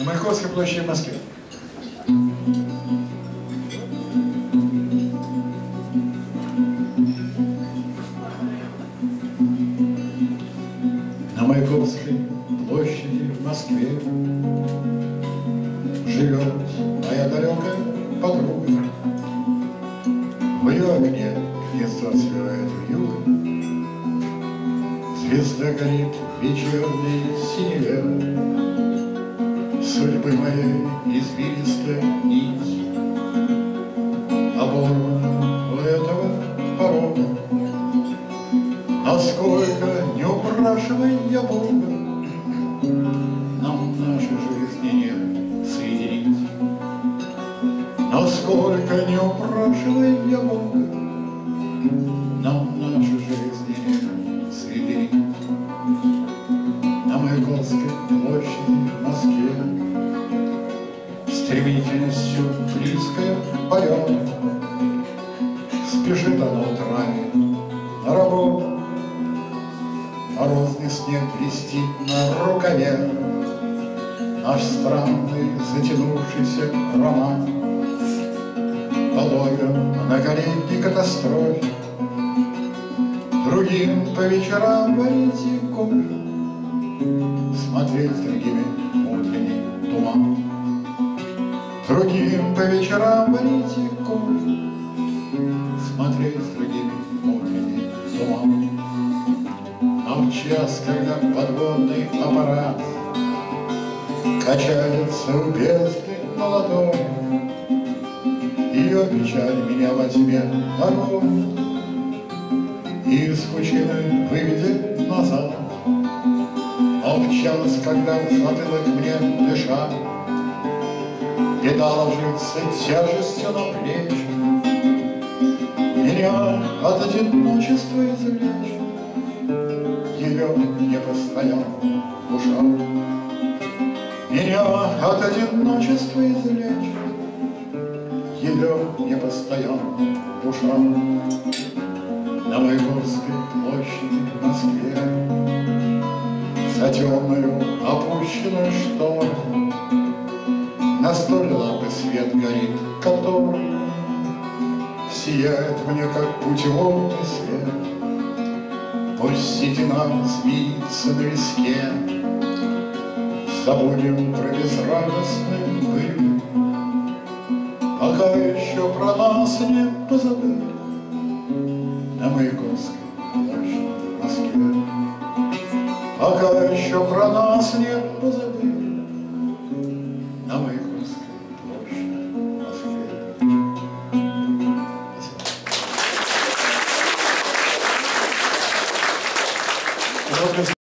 на Маяковской площади в Москве. На Маяковской площади в Москве живет моя далекая подруга. В ее окне детство отцветает вьюга, звезда горит в вечерней синеве. Судьбы моей извилистая нить оборвана у этого порога. Насколько не упрашивай я Бога, нам наши жизни не соединить. Насколько не упрашивай я Бога, нам наши жизни не соединить. На Маяковской площади в Москве стремительностью близкая полет спешит она утрами на работу. Морозный снег блестит на рукаве, наш странный затянувшийся роман. Половим многолетней катастрофе, другим по вечерам войти в кофе, смотреть с другими утренний туман. Другим по вечерам войти в кофе, смотреть с другими утренний туман. В час, когда подводный аппарат качается у бездны молодой, ее печаль меня во тьме народ и с пучины выведет назад. Но в час, когда в затылок мне дыша и должится тяжестью на плечи, меня от одиночества извлечь не постояла душа. Меня от одиночества извлечь, ее не постояла душа. На Маяковской площади в Москве за темную опущенную штору на столь лампы свет горит контор, сияет мне как путеводный свет. Пусть седина взвиться на виске, забудем про безрадостный пыль, пока еще про нас не позабыли на Маяковской площади в Москве. Пока еще про нас не позабыли на Маяковской площади в Москве. Спасибо.